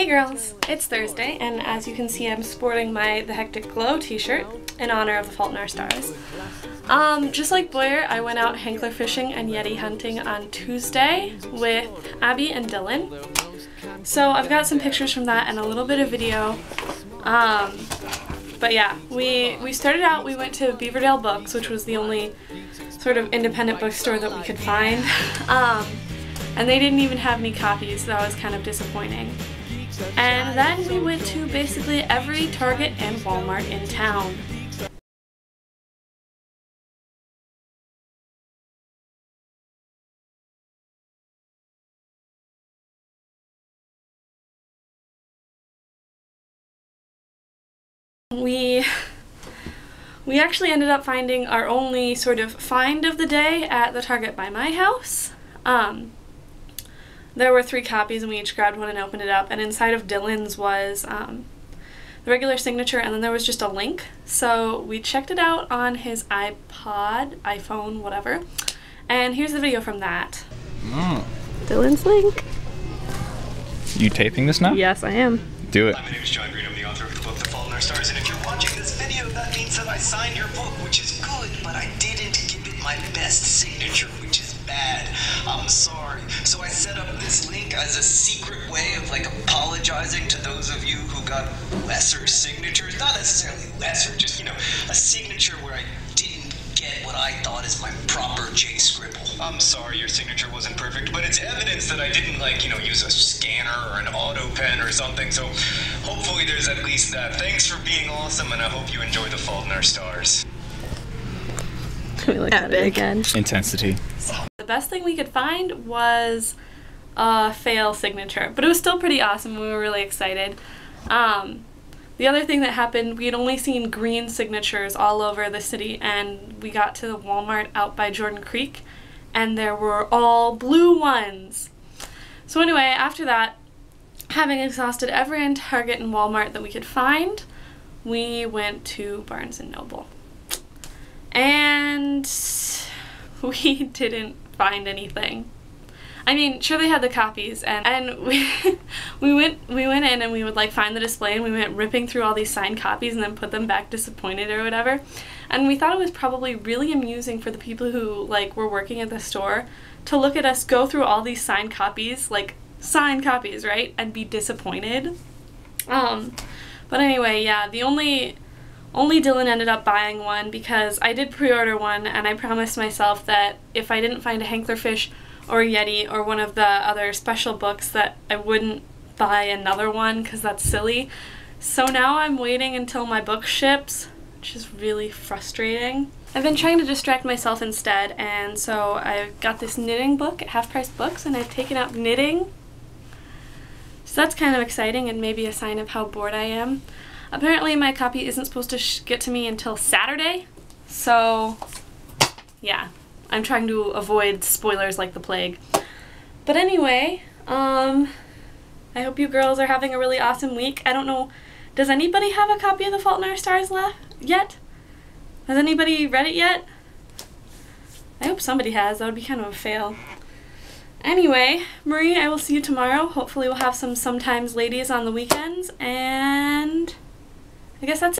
Hey girls, it's Thursday, and as you can see I'm sporting my The Hectic Glow t-shirt in honor of The Fault in Our Stars. Just like Blair, I went out hankler fishing and yeti hunting on Tuesday with Abby and Dylan. So I've got some pictures from that and a little bit of video. But yeah, we started out, we went to Beaverdale Books, which was the only sort of independent bookstore that we could find. And they didn't even have any copies, so that was kind of disappointing. And then we went to basically every Target and Walmart in town. We actually ended up finding our only sort of find of the day at the Target by my house. There were three copies and we each grabbed one and opened it up, and inside of Dylan's was the regular signature, and then there was just a link. So we checked it out on his iPod, iPhone, whatever, and here's the video from that. Dylan's link. You taping this now? Yes, I am. Do it. Hi, my name is John Green. I'm the author of the book The Fault in Our Stars, and if you're watching this video, that means that I signed your book, which is good, but I didn't give it my best signature, which is bad. I'm sorry. So I set up this link as a secret way of like apologizing to those of you who got lesser signatures. Not necessarily lesser, just, you know, a signature where I didn't get what I thought is my proper J scribble. I'm sorry your signature wasn't perfect, but it's evidence that I didn't, like, you know, use a scanner or an auto pen or something, so hopefully there's at least that. Thanks for being awesome, and I hope you enjoy The Fault in Our Stars. We looked at it again. Intensity. The best thing we could find was a fail signature, but it was still pretty awesome. We were really excited. The other thing that happened, we had only seen green signatures all over the city, and we got to the Walmart out by Jordan Creek, and there were all blue ones. So anyway, after that, having exhausted every Target and Walmart that we could find, we went to Barnes & Noble. And we didn't find anything. I mean, sure, they had the copies, and we went in and we would like find the display, and we went ripping through all these signed copies and then put them back disappointed or whatever. And we thought it was probably really amusing for the people who like were working at the store to look at us go through all these signed copies, like signed copies, right? And be disappointed. But anyway, yeah, the only Dylan ended up buying one, because I did pre-order one, and I promised myself that if I didn't find a hanklerfish or a yeti or one of the other special books, that I wouldn't buy another one, because that's silly. So now I'm waiting until my book ships, which is really frustrating. I've been trying to distract myself instead, and so I got this knitting book at Half Price Books, and I've taken up knitting. So that's kind of exciting, and maybe a sign of how bored I am. Apparently my copy isn't supposed to get to me until Saturday, so yeah, I'm trying to avoid spoilers like the plague. But anyway, I hope you girls are having a really awesome week. I don't know, does anybody have a copy of The Fault in Our Stars yet? Has anybody read it yet? I hope somebody has, that would be kind of a fail. Anyway, Marie, I will see you tomorrow. Hopefully we'll have some Sometimes Ladies on the weekends, and I guess that's it.